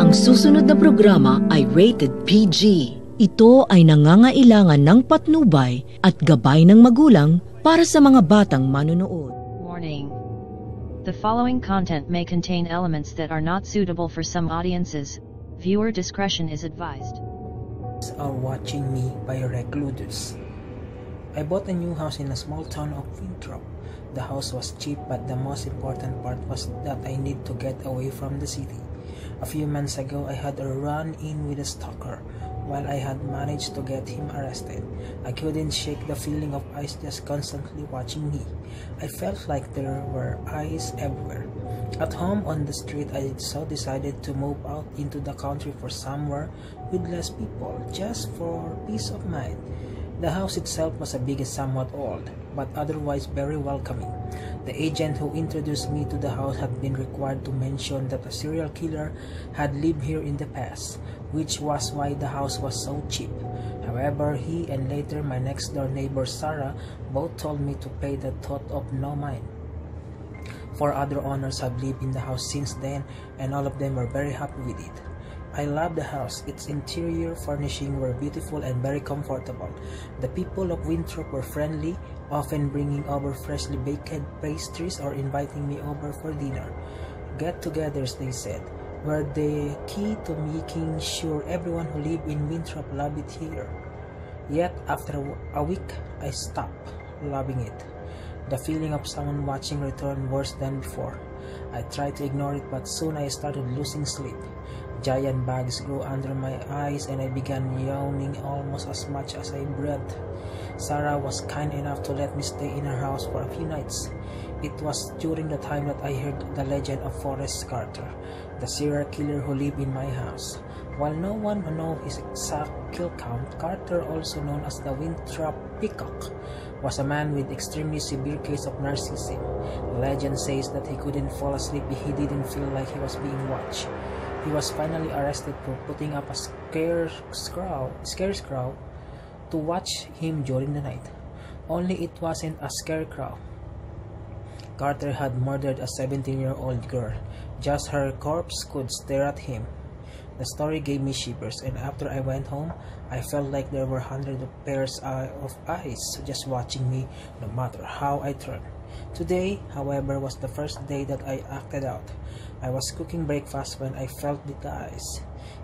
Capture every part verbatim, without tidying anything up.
Ang susunod na programa ay rated P G. Ito ay nangangailangan ng patnubay at gabay ng magulang para sa mga batang manunood. Warning. The following content may contain elements that are not suitable for some audiences. Viewer discretion is advised. Are watching me by recluders. I bought a new house in a small town of Winthrop. The house was cheap, but the most important part was that I need to get away from the city. A few months ago, I had a run-in with a stalker. While I had managed to get him arrested, I couldn't shake the feeling of eyes just constantly watching me. I felt like there were eyes everywhere. At home on the street, I so decided to move out into the country for somewhere with less people, just for peace of mind. The house itself was a big and somewhat old, but otherwise very welcoming. The agent who introduced me to the house had been required to mention that a serial killer had lived here in the past, which was why the house was so cheap. However, he and later my next-door neighbor Sarah both told me to pay the thought of no mind. Four other owners had lived in the house since then, and all of them were very happy with it. I loved the house. Its interior furnishings were beautiful and very comfortable. The people of Winthrop were friendly, often bringing over freshly baked pastries or inviting me over for dinner. Get-togethers, they said, were the key to making sure everyone who lived in Winthrop loved it here. Yet, after a week, I stopped loving it. The feeling of someone watching returned worse than before. I tried to ignore it, but soon I started losing sleep. Giant bags grew under my eyes, and I began yawning almost as much as I breathed. Sarah was kind enough to let me stay in her house for a few nights. It was during the time that I heard the legend of Forrest Carter, the serial killer who lived in my house. While no one knows his exact kill count, Carter, also known as the Winthrop Peacock, was a man with extremely severe case of narcissism. Legend says that he couldn't fall asleep if he didn't feel like he was being watched. He was finally arrested for putting up a scarecrow, scarecrow to watch him during the night. Only it wasn't a scarecrow. Carter had murdered a seventeen-year-old girl. Just her corpse could stare at him. The story gave me shivers, and after I went home, I felt like there were hundreds of pairs of eyes just watching me no matter how I turned. Today, however, was the first day that I acted out. I was cooking breakfast when I felt the eyes.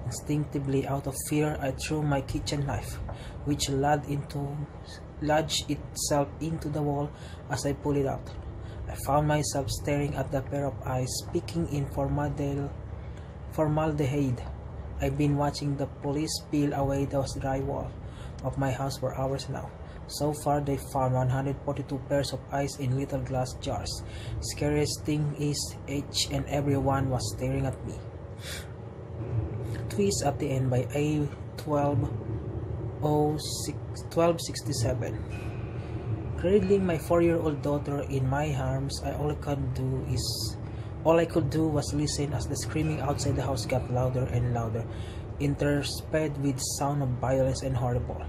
Instinctively, out of fear, I threw my kitchen knife, which lodged, into, lodged itself into the wall as I pulled it out. I found myself staring at the pair of eyes peeking in formaldehyde. I've been watching the police peel away the drywall of my house for hours now. So far, they found one hundred forty-two pairs of eyes in little glass jars. Scariest thing is, each and every one was staring at me. Twist at the end by A twelve oh six twelve sixty-seven. Cradling my four-year-old daughter in my arms, I all I could do is all I could do was listen as the screaming outside the house got louder and louder, interspersed with sound of violence and horrible,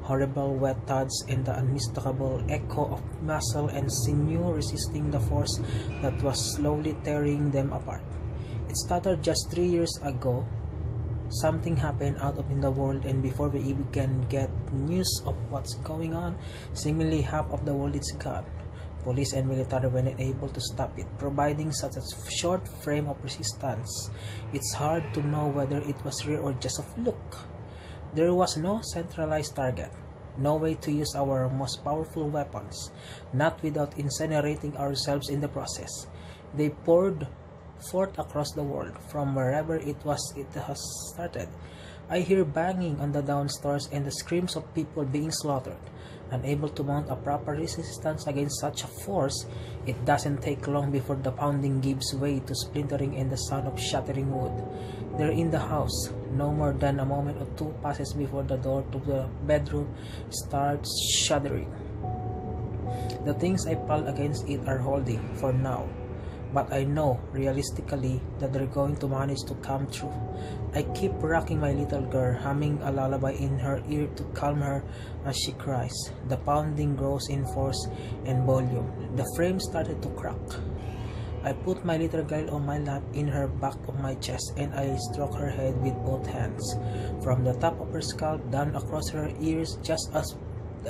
horrible wet thuds and the unmistakable echo of muscle and sinew resisting the force that was slowly tearing them apart. It started just three years ago. Something happened out of in the world, and before we can get news of what's going on, seemingly half of the world is gone. Police and military were unable to stop it, providing such a short frame of resistance. It's hard to know whether it was real or just a fluke. There was no centralized target, no way to use our most powerful weapons, not without incinerating ourselves in the process. They poured forth across the world from wherever it was it has started. I hear banging on the downstairs and the screams of people being slaughtered. Unable to mount a proper resistance against such a force, it doesn't take long before the pounding gives way to splintering and the sound of shattering wood. They're in the house. No more than a moment or two passes before the door to the bedroom starts shuddering. The things I piled against it are holding for now, but I know, realistically, that they're going to manage to come through. I keep rocking my little girl, humming a lullaby in her ear to calm her as she cries. The pounding grows in force and volume. The frame started to crack. I put my little girl on my lap in her back of my chest, and I stroked her head with both hands, from the top of her scalp down across her ears, just as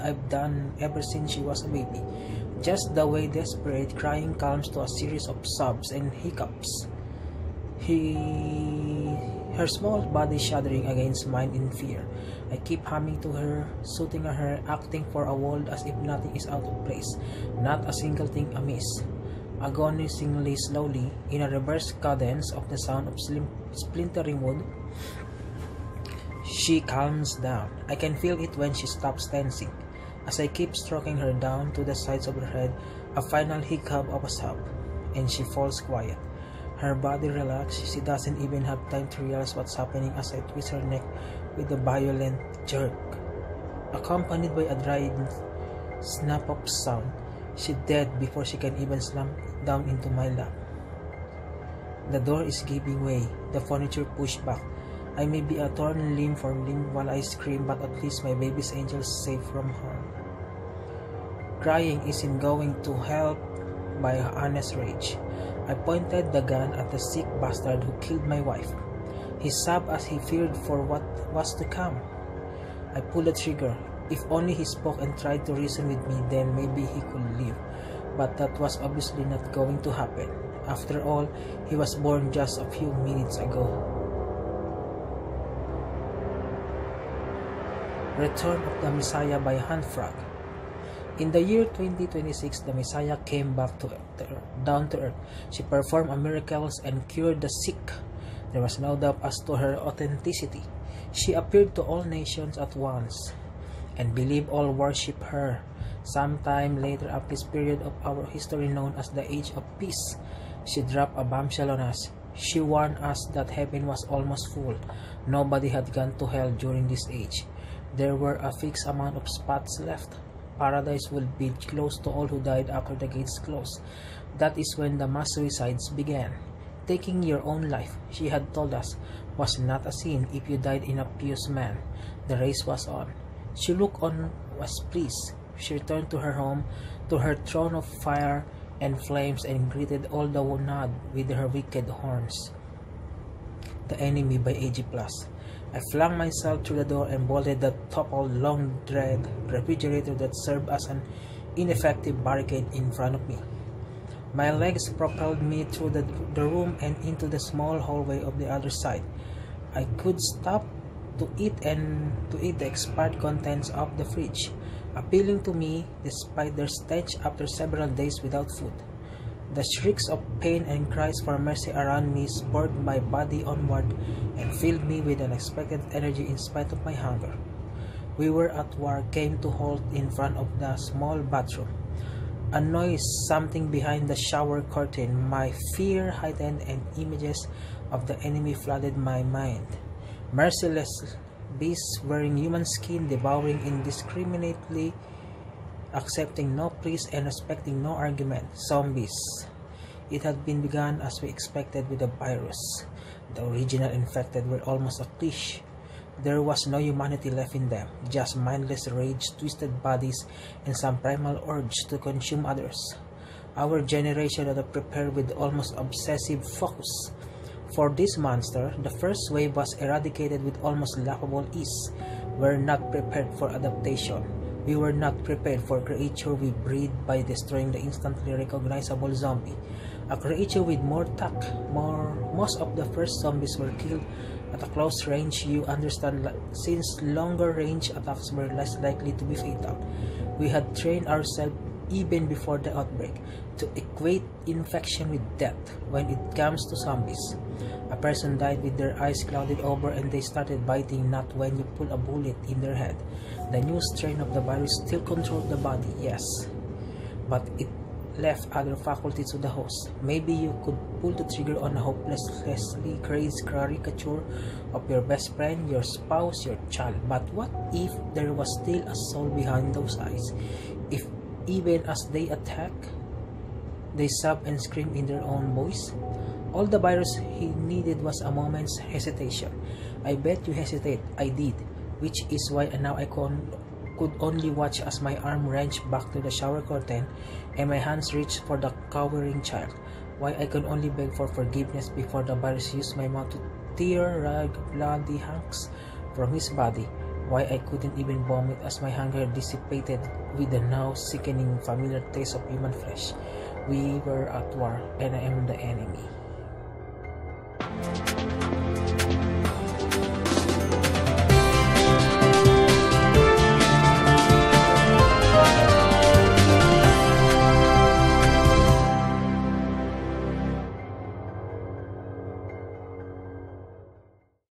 I've done ever since she was a baby. Just the way desperate crying comes to a series of sobs and hiccups. He... Her small body shuddering against mine in fear. I keep humming to her, shooting at her, acting for a world as if nothing is out of place, not a single thing amiss. Agonizingly slowly, in a reverse cadence of the sound of slim, splintering wood, she calms down. I can feel it when she stops tensing. As I keep stroking her down to the sides of her head, a final hiccup of a sob, and she falls quiet. Her body relaxed. She doesn't even have time to realize what's happening as I twist her neck with a violent jerk. Accompanied by a dry snap-up sound, she's dead before she can even slump down into my lap. The door is giving way, the furniture pushed back. I may be a torn limb from limb while I scream, but at least my baby's angel is safe from harm. Crying isn't going to help by her honest rage. I pointed the gun at the sick bastard who killed my wife. He sobbed as he feared for what was to come. I pulled the trigger. If only he spoke and tried to reason with me, then maybe he could live. But that was obviously not going to happen. After all, he was born just a few minutes ago. Return of the Messiah by Hanfrag. In the year twenty twenty-six, the Messiah came back to earth, down to earth. She performed miracles and cured the sick. There was no doubt as to her authenticity. She appeared to all nations at once, and believed all worship her. Sometime later, at this period of our history known as the Age of Peace, she dropped a bombshell on us. She warned us that heaven was almost full. Nobody had gone to hell during this age. There were a fixed amount of spots left. Paradise would be closed to all who died after the gates closed. That is when the mass suicides began. Taking your own life, she had told us, was not a sin if you died in a pious man. The race was on. She looked on, was pleased. She returned to her home, to her throne of fire and flames, and greeted all the nod with her wicked horns. The Enemy by A G plus. I flung myself through the door and bolted the toppled long dread refrigerator that served as an ineffective barricade in front of me. My legs propelled me through the, the room and into the small hallway of the other side. I could stop to eat and to eat the expired contents of the fridge, appealing to me despite their stench after several days without food. The shrieks of pain and cries for mercy around me spurred my body onward and filled me with unexpected energy in spite of my hunger. We were at war, came to halt in front of the small bathroom. A noise, something behind the shower curtain, my fear heightened, and images of the enemy flooded my mind. Merciless beasts wearing human skin, devouring indiscriminately, accepting no praise and respecting no argument. Zombies. It had been begun as we expected with the virus. The original infected were almost a cliché. There was no humanity left in them, just mindless rage, twisted bodies, and some primal urge to consume others. Our generation had prepared with almost obsessive focus. For this monster, the first wave was eradicated with almost laughable ease. We were not prepared for adaptation. We were not prepared for a creature we breed by destroying the instantly recognizable zombie. A creature with more tact. More, most of the first zombies were killed at a close range, you understand, since longer range attacks were less likely to be fatal. We had trained ourselves even before the outbreak to equate infection with death when it comes to zombies. A person died with their eyes clouded over and they started biting, not when you pull a bullet in their head. The new strain of the virus still controlled the body, yes, but it left other faculties to the host. Maybe you could pull the trigger on a hopelessly crazed caricature of your best friend, your spouse, your child, but what if there was still a soul behind those eyes? If even as they attack, they sob and scream in their own voice. All the virus he needed was a moment's hesitation. I bet you hesitate. I did, which is why now I con could only watch as my arm wrenched back to the shower curtain and my hands reached for the cowering child. Why I could only beg for forgiveness before the virus used my mouth to tear ragged bloody hunks from his body. Why I couldn't even vomit as my hunger dissipated with the now sickening familiar taste of human flesh. We were at war, and I am the enemy.